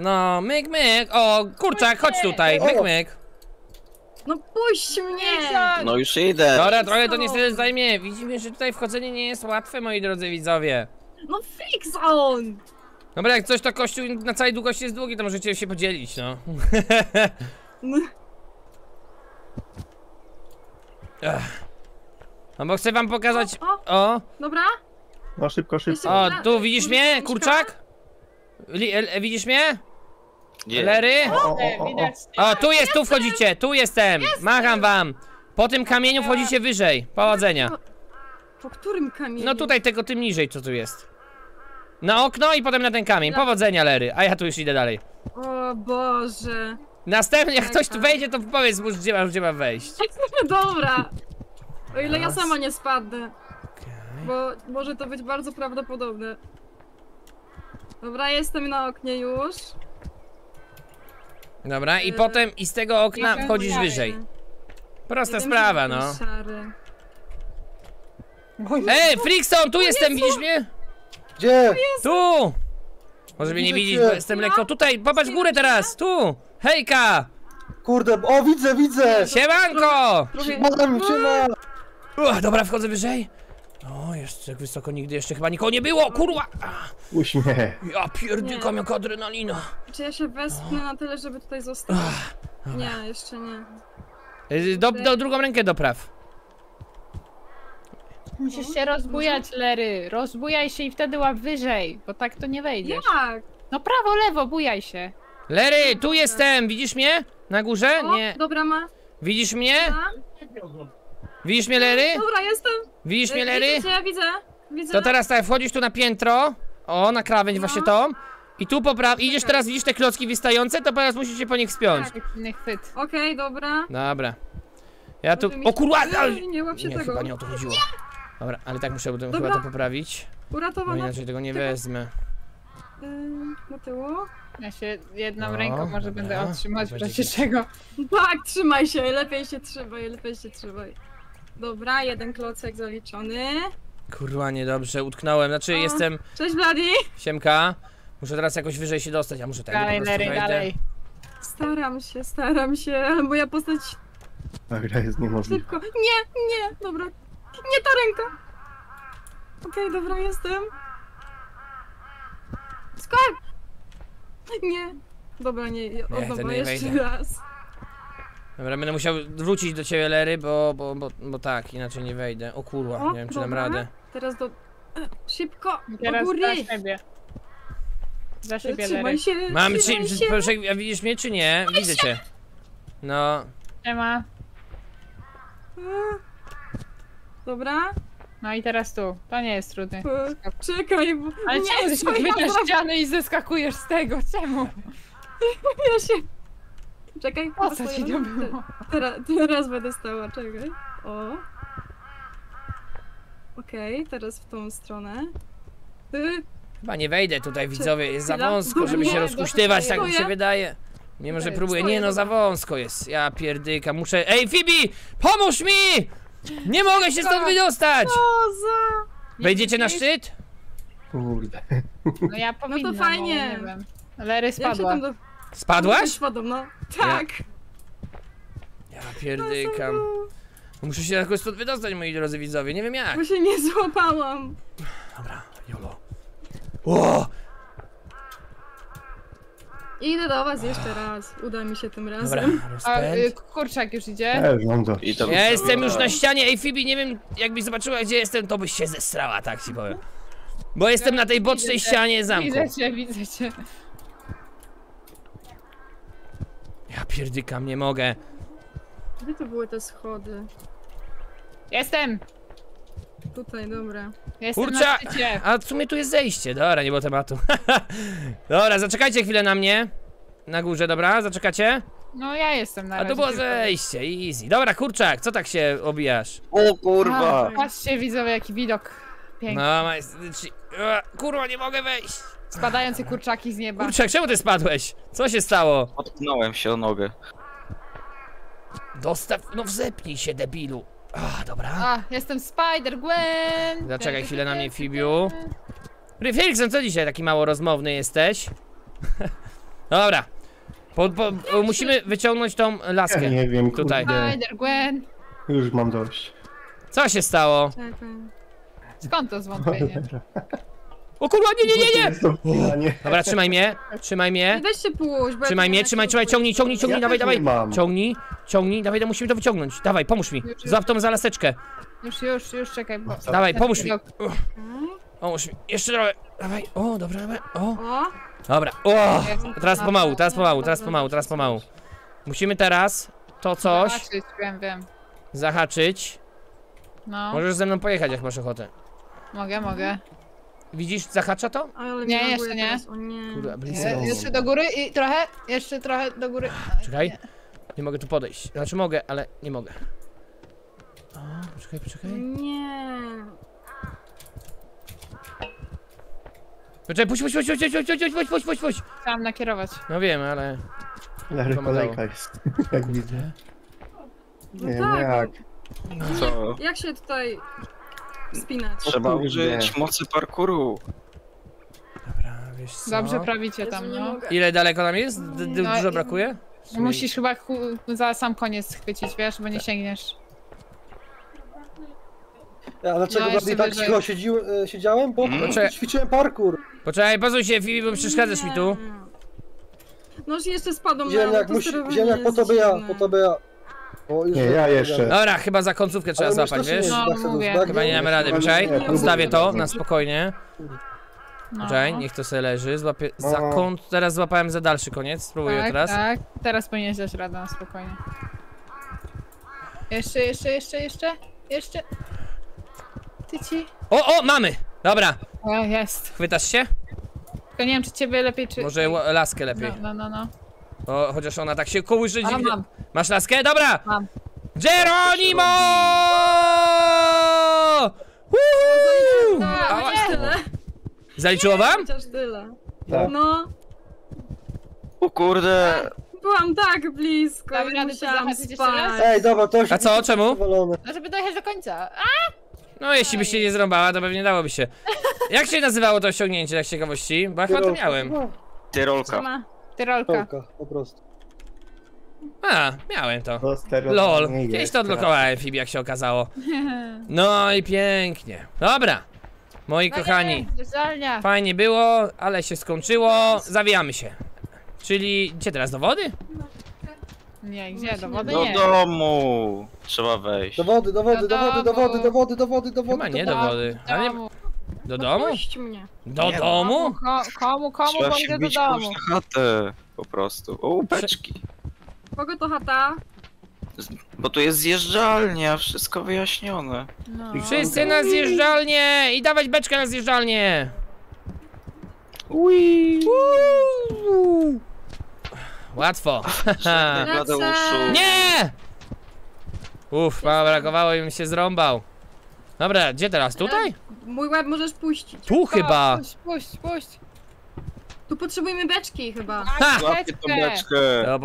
No, myk, myk. O, kurczak, chodź tutaj, myk, myk. No puść mnie! No już idę. Dobra, trochę to niestety zajmie. Widzimy, że tutaj wchodzenie nie jest łatwe, moi drodzy widzowie. No Wilson! Dobra, jak coś to kościół na całej długości jest długi, to możecie się podzielić, no. No bo chcę wam pokazać. O! Dobra? No szybko, szybko. O, tu widzisz mnie, kurczak? Widzisz mnie? Lery? O, tu jest, tu wchodzicie, tu jestem. Macham wam. Po tym kamieniu wchodzicie wyżej. Powodzenia. Po którym kamieniu? No tutaj, tego tym niżej, co tu jest. Na okno i potem na ten kamień. Powodzenia, Lery. A ja tu już idę dalej. O Boże. Następnie, jak ktoś tu wejdzie, to powiedz mu, gdzie ma wejść. Dobra. O ile ja sama nie spadnę. Bo może to być bardzo prawdopodobne. Dobra, jestem na oknie już. Dobra, i potem i z tego okna wchodzisz wyżej. Prosta sprawa, no. Ej, Frickson, tu jestem, widzisz mnie? Gdzie? Tu! Może mnie nie widzieć, bo jestem lekko. Tutaj, popatrz w górę teraz, tu! Hejka! Kurde, o widzę, widzę! Siemanko! Dobra, wchodzę wyżej. O, jeszcze tak wysoko nigdy jeszcze chyba nikogo nie było, kurwa! Uśmiech. Ja pierdykam jak adrenalina. Czy ja się wespnę na tyle, żeby tutaj zostać? Nie, jeszcze nie. Do drugą rękę dopraw. Musisz się rozbujać, Lery. Rozbujaj się i wtedy łap wyżej, bo tak to nie wejdziesz. Jak? No prawo, lewo, bujaj się. Lery, tu jestem! Widzisz mnie? Na górze? O, nie. Dobra, ma. Widzisz mnie? Widzisz mnie, Lery? Dobra, jestem. Widzisz mnie, Lery? Widzę, widzę. To teraz tak, wchodzisz tu na piętro. O, na krawędź właśnie to. I tu idziesz teraz, widzisz te klocki wystające, to teraz musisz się po nich wspiąć. Tak, chwyt. Okej, dobra. Dobra. Ja tu... O kurwa! Nie łap się tego. Chyba nie o to chodziło. Dobra, ale tak muszę chyba to poprawić. Uratowana. Bo inaczej tego nie wezmę. Na tyłu. Ja się jedną ręką może będę otrzymać w razie czego. Tak, trzymaj się, lepiej się trzymaj, lepiej się trzymaj. Dobra, jeden klocek zaliczony. Kurwa, niedobrze, utknąłem, znaczy jestem... Cześć, Bladi! Siemka. Muszę teraz jakoś wyżej się dostać, a muszę tak... Dalej, Lery, dalej. Staram się, ale moja postać... Ta gra jest niemożliwa. Szybko. Nie, nie, dobra. Nie ta ręka! Okej, dobra, jestem. Skok! Nie. Dobra, nie, dobra, jeszcze raz. Dobra, będę musiał wrócić do ciebie, Lery, bo tak, inaczej nie wejdę. O kurwa, nie wiem, czy dam radę. Teraz do... Szybko, do góry! Za siebie, Lery. Mam, proszę, a widzisz mnie, czy nie? Widzę cię. No. Ema. Dobra. No i teraz tu. To nie jest trudne. Czekaj, bo... Ale nie, czemu się chwytasz ściany i zeskakujesz z tego? Czemu? Ja się... Czekaj, po co ci to było? Teraz będę stała, czekaj. O. Okej, teraz w tą stronę. Chyba nie wejdę tutaj, widzowie. Jest za wąsko, żeby się rozkusztywać, tak mi się wydaje. Mimo, że próbuję. Nie no, za wąsko jest. Ja pierdyka, muszę... Ej, Fibi! Pomóż mi! Nie mogę się stąd wydostać! Wejdziecie na szczyt? Kurde. No ja powinnam, no to fajnie. No, nie wiem. Lery spadła. Spadłaś? Spadłam, no. Tak. Ja pierdykam. Muszę się jakoś stąd wydostać, moi drodzy widzowie. Nie wiem jak. Bo się nie złapałam. Dobra, jolo. O! Idę do was jeszcze raz. Uda mi się tym razem. Dobra, kurczak już idzie. Ja jestem już na ścianie. Ej, Fibi, nie wiem, jakbyś zobaczyła, gdzie jestem, to byś się zesrała, tak ci powiem. Bo jestem na tej bocznej ścianie zamku. Widzę cię, widzę cię. Ja pierdykam, nie mogę. Gdzie to były te schody? Jestem! Tutaj, dobra. Kurczę, a w sumie tu jest zejście. Dobra, nie było tematu. Dobra, zaczekajcie chwilę na mnie. Na górze, dobra, zaczekacie? No ja jestem na razie. A to było zejście, easy. Dobra, kurczak, co tak się obijasz? O kurwa! Patrzcie widzowie, jaki widok. Piękny. No, majstycznie. Kurwa, nie mogę wejść. Spadające kurczaki z nieba. Kurczak, czemu ty spadłeś? Co się stało? Potknąłem się o nogę. Dostaw, no wzepnij się, debilu. A, dobra. A, jestem Spider-Gwen. Zaczekaj chwilę na mnie, Fibiu. Felixem, co dzisiaj taki mało rozmowny jesteś? Dobra. Musimy wyciągnąć tą laskę. Ja nie wiem, tutaj. Spider-Gwen. Już mam dość. Co się stało? Skąd to zwątpienie? O kurwa, nie! Dobra, trzymaj mnie, trzymaj mnie. Weź się puść, bo trzymaj mnie, trzymaj, ciągnij, ja dawaj. Ciągnij, dawaj, musimy to wyciągnąć. Dawaj, pomóż mi. Złap tą za laseczkę. Już, czekaj. Bo... Dawaj, pomóż mi. Pomóż mi, jeszcze trochę. Dawaj, o, dobra, dawaj, o. Dobra, o. Teraz pomału. Musimy teraz to coś... Zahaczyć, wiem. Zahaczyć. No. Możesz ze mną pojechać, jak masz ochotę. Mogę. Widzisz, zahacza to? Ale nie, jeszcze nie. Jeszcze do góry i trochę, do góry. Czekaj, nie mogę tu podejść. Znaczy mogę, ale nie mogę. O, poczekaj. Nie. Poczekaj, puść. Chciałam nakierować. No wiem, ale... Kolejka jest, jak widzę. Nie wiem jak. Co? Jak się tutaj... Spinać. Trzeba użyć mocy parkouru. Dobra, wiesz co? Dobrze prawicie tam, no. Ile daleko tam jest? Dużo brakuje? Musisz chyba za sam koniec chwycić, wiesz, bo nie sięgniesz. Ja dlaczego tak cicho siedziałem? Bo ćwiczyłem parkour. Poczekaj, pozuj się, Fibi, bo przeszkadzasz mi tu. No jeszcze spadłem na ziemniak, po to by ja. Nie, ja jeszcze. Dobra, chyba za końcówkę trzeba złapać, wiesz? Chyba nie damy rady, czekaj. Zostawię to na spokojnie. Czekaj, niech to sobie leży. Złapię za kąt. Teraz złapałem za dalszy koniec. Spróbuję teraz. Tak, teraz powinieneś dać radę na spokojnie. Jeszcze. Tyci. O, mamy! Dobra. Jest. Chwytasz się? Tylko nie wiem, czy ciebie lepiej, czy... Może laskę lepiej. No. O, chociaż ona tak się kołysze dziwnie. Masz laskę? Dobra! Mam. Geronimo! Zaliczyło wam? Chociaż tyle. Tak. No. O kurde. Byłam tak blisko. Ej, dobra, to już... A co? Czemu? No, żeby dojechać do końca. No, jeśli byś się nie zrąbała, to pewnie dałoby się. Jak się nazywało to osiągnięcie, tak z ciekawości? Bo chyba to miałem. Tyrolka. Tyrolka, po prostu. A, miałem to. LOL, kiedyś to odblokowałem, Fibi, jak się okazało. No i pięknie. Dobra, moi kochani. Fajnie było, ale się skończyło. Zawijamy się. Czyli gdzie teraz, do wody? Nie, gdzie? Do wody nie. Do domu. Trzeba wejść. Do wody. Chyba nie do wody. Do domu? Do domu? Komu? Bo idę do domu. Na chatę, po prostu. O, beczki. Kogo to chata? Bo tu jest zjeżdżalnia, wszystko wyjaśnione. No. Wszyscy na zjeżdżalnię i dawać beczkę na zjeżdżalnię. Łatwo. Nie! Uff, mało brakowało i mi się zrąbał. Dobra, gdzie teraz? Tutaj? Mój łeb możesz puścić. Tu chyba. Puść. Tu potrzebujemy beczki chyba. Złapię tą beczkę. No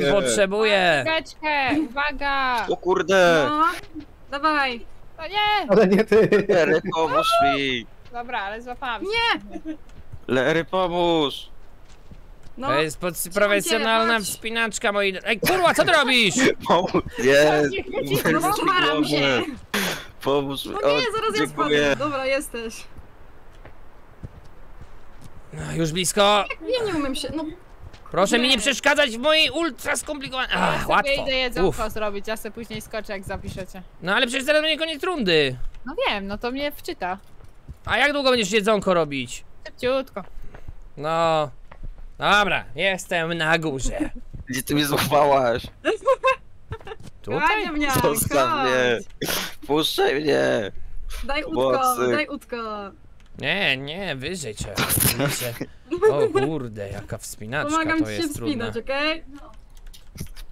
potrzebuję. Beczkę, uwaga. O kurde. No, dawaj. To nie. Ale nie ty. Lery, pomóż mi. Dobra, ale złapałam. Nie. Lery, pomóż. No. To jest profesjonalna wspinaczka, moi... Ej, kurwa, co ty robisz? No pomaram się. Pomóż mi. O nie, zaraz ja spadnę. Dobra, jesteś. No, już blisko. Ja nie umiem się, no. Proszę mi nie przeszkadzać w mojej ultra skomplikowanej. Ja łatwo. Idę jedzonko zrobić, ja sobie później skoczę, jak zapiszecie. No ale przecież zaraz będzie koniec rundy. No wiem, no to mnie wczyta. A jak długo będziesz jedzonko robić? Szybciutko. No. Dobra, jestem na górze. Gdzie ty mnie złapałaś? Tutaj? Zostaw mnie. Puszczaj mnie. Daj łódko, daj łódko. Nie, nie, wyżej cię. O kurde, jaka wspinaczka. Pomagam to jest się trudna. Wspinać, okej?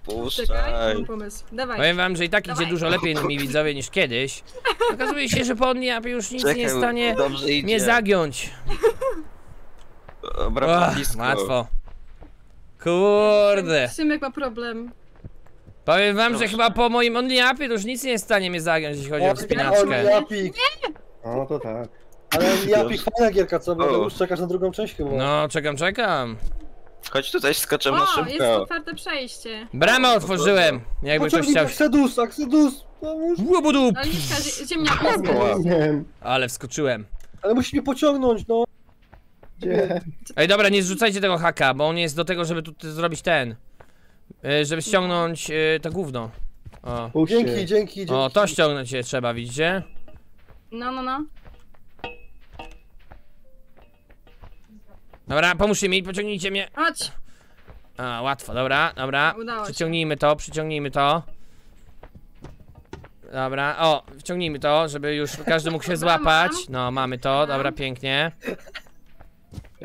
Okay? Czekaj, mam pomysł. Dawaj. Powiem wam, że i tak idzie dużo lepiej mi widzowie niż kiedyś. Okazuje się, że po odniapie już nic nie jest w stanie mnie zagiąć. Dobra, łatwo. Kurde. Szymek ma problem. Powiem wam, że chyba po moim odniapie już nic nie jest w stanie mnie zagiąć, jeśli chodzi o wspinaczkę. Nie! No to tak. Ale odniapik fajna gierka, co? Bo już czekasz na drugą część chyba. No, czekam. Chodź tutaj, skaczemy na szybko. O, jest otwarte przejście. Bramę otworzyłem, jakby ktoś chciał... Aksedus, Aksedus! Łobudu! Ale nie ziemniaki. Ale wskoczyłem. Ale musisz mnie pociągnąć, no. Nie. Ej, dobra, nie zrzucajcie tego haka, bo on jest do tego, żeby tu zrobić ten. Żeby ściągnąć to gówno. O. Dzięki. O, to ściągnąć je trzeba, widzicie? No. Dobra, pomóżcie mi, pociągnijcie mnie. Chodź. A, łatwo, dobra. Przyciągnijmy to. Dobra, wciągnijmy to, żeby już każdy mógł się złapać. No, mamy to, dobra, pięknie.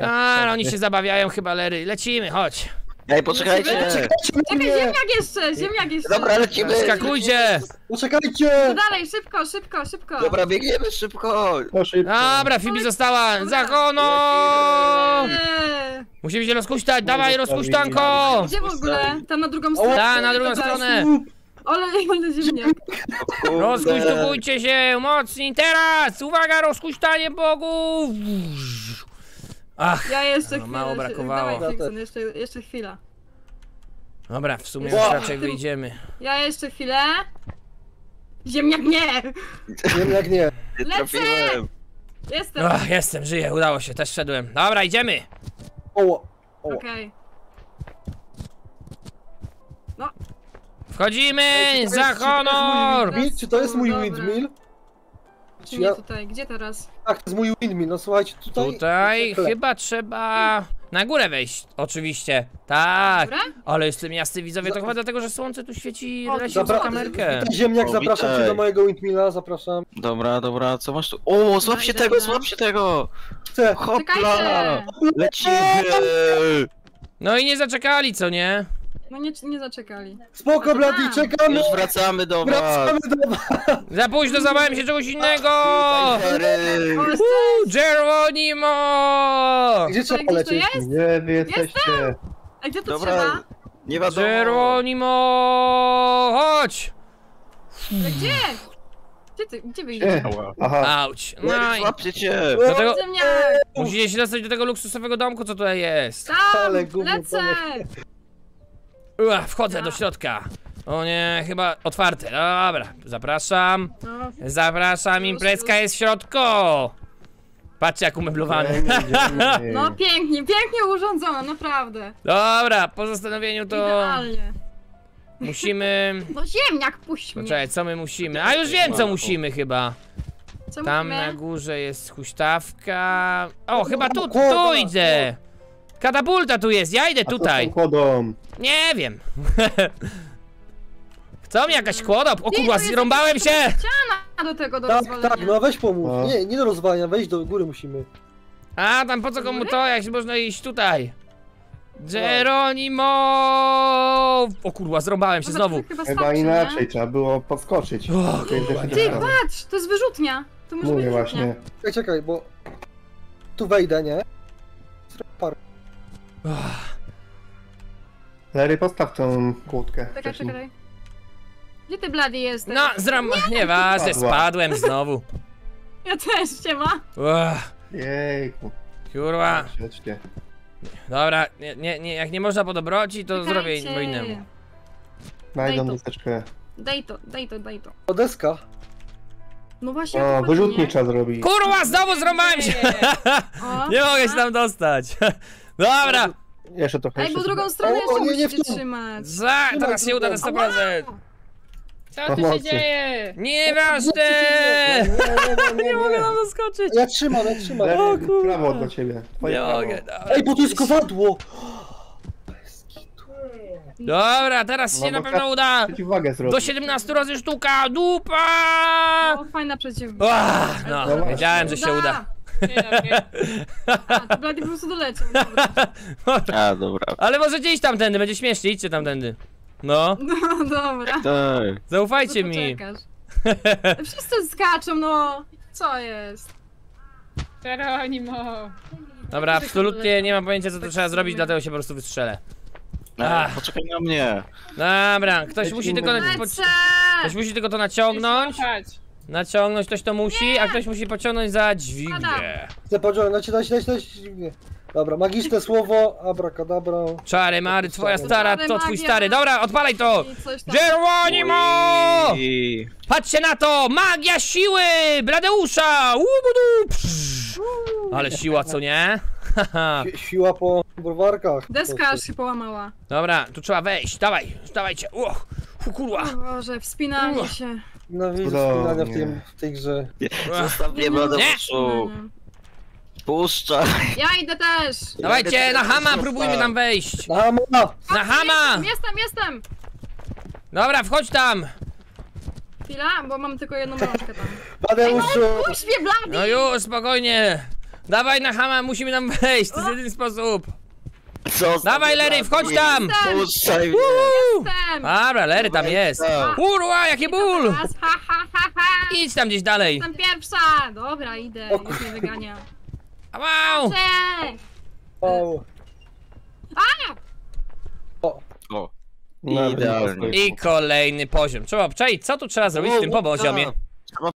Ale oni się zabawiają chyba, Lery. Lecimy, chodź. Ej, poczekajcie. Czekaj, ziemniak jeszcze. Dobra, lecimy. Skakujcie. Poczekajcie. No dalej, szybko. Dobra, biegniemy szybko. Dobra, Fibi została. Za hono! Musimy się rozkuśtać, dawaj, rozkuśtanko. Gdzie w ogóle? Tam na drugą stronę. Tak, na drugą stronę. Ale ziemniak. Rozkuśtujcie się, mocniej teraz. Uwaga, rozkuśtanie bogów. Ach, ja jeszcze chwilę, mało brakowało. Dawaj, Fickson, jeszcze chwila. Dobra, w sumie już raczej wyjdziemy. Ja jeszcze chwilę. Ziemniak nie. Lecę! Jestem. Jestem, żyję, udało się, też wszedłem. Dobra, idziemy. Okej. No. Wchodzimy, za honor! Czy to jest mój windmill? Nie tutaj, gdzie teraz? Tak, to jest mój windmill, no słuchajcie, tutaj chyba trzeba na górę wejść, oczywiście. Tak, ale jestem jasny widzowie, to chyba dlatego, że słońce tu świeci, leci za kamerkę. Ziemniak, zapraszam cię do mojego windmilla, zapraszam. Dobra, co masz tu? O, złap się tego! Hopla! Lecimy! No i nie zaczekali, co nie? No nie zaczekali. Spoko, Blady, czekamy! Już wracamy do was! Za późno zabrałem się czegoś innego! Geronimo! Gdzie trzeba polecieć? Nie, wy jesteście! A gdzie to trzeba? Nie wiadomo! Geronimo! Chodź! Gdzie? Gdzie wyjdziesz? Auć! Złapcie cię! Musicie się dostać do tego luksusowego domku, co tutaj jest! Tam! Lecę! Wchodzę do środka. O nie, chyba otwarte. Dobra, zapraszam. Imprezka jest w środku. Patrzcie jak umeblowany. No pięknie urządzone, naprawdę. Dobra, po zastanowieniu to... Idealnie. Musimy... No ziemniak, puść mnie. Poczekaj, co my musimy? A już wiem co musimy chyba. Tam na górze jest huśtawka. O, chyba tu idę. Katapulta tu jest, ja idę tutaj. Nie wiem. Chcą mi jakaś kłoda? O kurwa, zrąbałem się! Do tego do rozwalenia. Tak, no weź pomóż. Nie do rozwalenia, wejść do góry musimy. A tam po co komu to, jak można iść tutaj? Geronimo! O kurwa, zrąbałem się znowu. Chyba inaczej, trzeba było podskoczyć. Ty patrz, to jest wyrzutnia. To może być właśnie. Czekaj, bo tu wejdę, nie? Larry, postaw tą kłódkę. Czekaj. Gdzie ty, Blady, jesteś? No, nieważne, spadłem znowu. Ja też cię ma. Jejku. Kurwa. Dobra, nie, jak nie można po dobroci, to zrobię po innemu. Daj tą deseczkę. Daj to. O, deska. No właśnie. O, wyrzutnie trzeba zrobić. Kurwa, znowu zrąbałem się. Nie mogę się tam dostać. Dobra. Jeszcze trochę. Ej, bo drugą stronę jeszcze musicie trzymać. Teraz się uda na 100%. Co tu się dzieje? Nieważne! Nie mogę tam doskoczyć. Ja trzymam. Prawo do ciebie. Nie mogę. Ej, bo to jest kowadło. Dobra, teraz się na pewno uda. Do 17 razy sztuka, dupa! No, fajna przeciwwaga. No, wiedziałem, że się uda. Nie. A, to Blady po prostu doleciał, dobra. A, dobra. Ale możecie iść tamtędy, będzie śmiesznie, idźcie tamtędy. No. No, dobra. Tak. Zaufajcie mi. Wszyscy skaczą, no. Co jest? Geronimo. Dobra, absolutnie nie mam pojęcia, co to trzeba zrobić, dlatego się po prostu wystrzelę. Ach. Poczekaj na mnie. Dobra, ktoś musi tylko to naciągnąć. Naciągnąć ktoś to musi, a ktoś musi pociągnąć za dźwignię. Chcę pociągnąć, dać dźwignię. Dobra, magiczne słowo, abrakadabra. Czary mary, twoja stara, to twój stary. Dobra, odpalaj to! Geronimo! Patrzcie na to! Magia siły! Bladeusza! Ale siła, co nie? Siła po bulwarkach. Deska aż się połamała. Dobra, tu trzeba wejść, dawajcie. Kurwa. Boże, wspinamy się. No widzisz, wspinania w tej grze. Zostaw mnie, Bladeuszu. Puszczaj! Ja idę też! Dawajcie, na Hama próbujmy tam wejść! Na Hama! Jestem! Dobra, wchodź tam! Chwila, bo mam tylko jedną rączkę tam. Bladeuszu! No już, spokojnie! Dawaj na Hama, musimy tam wejść, to jest jedyny sposób! Dawaj Lery, wchodź tam! Puszczaj mnie! Dobra, Lery tam jest! Kurwa, jaki ból! Idź tam gdzieś dalej! Jestem pierwsza! Dobra, idę, już mnie wygania. Wow! O! O! I kolejny poziom. Trzeba obczaić, co tu trzeba zrobić w tym poziomie.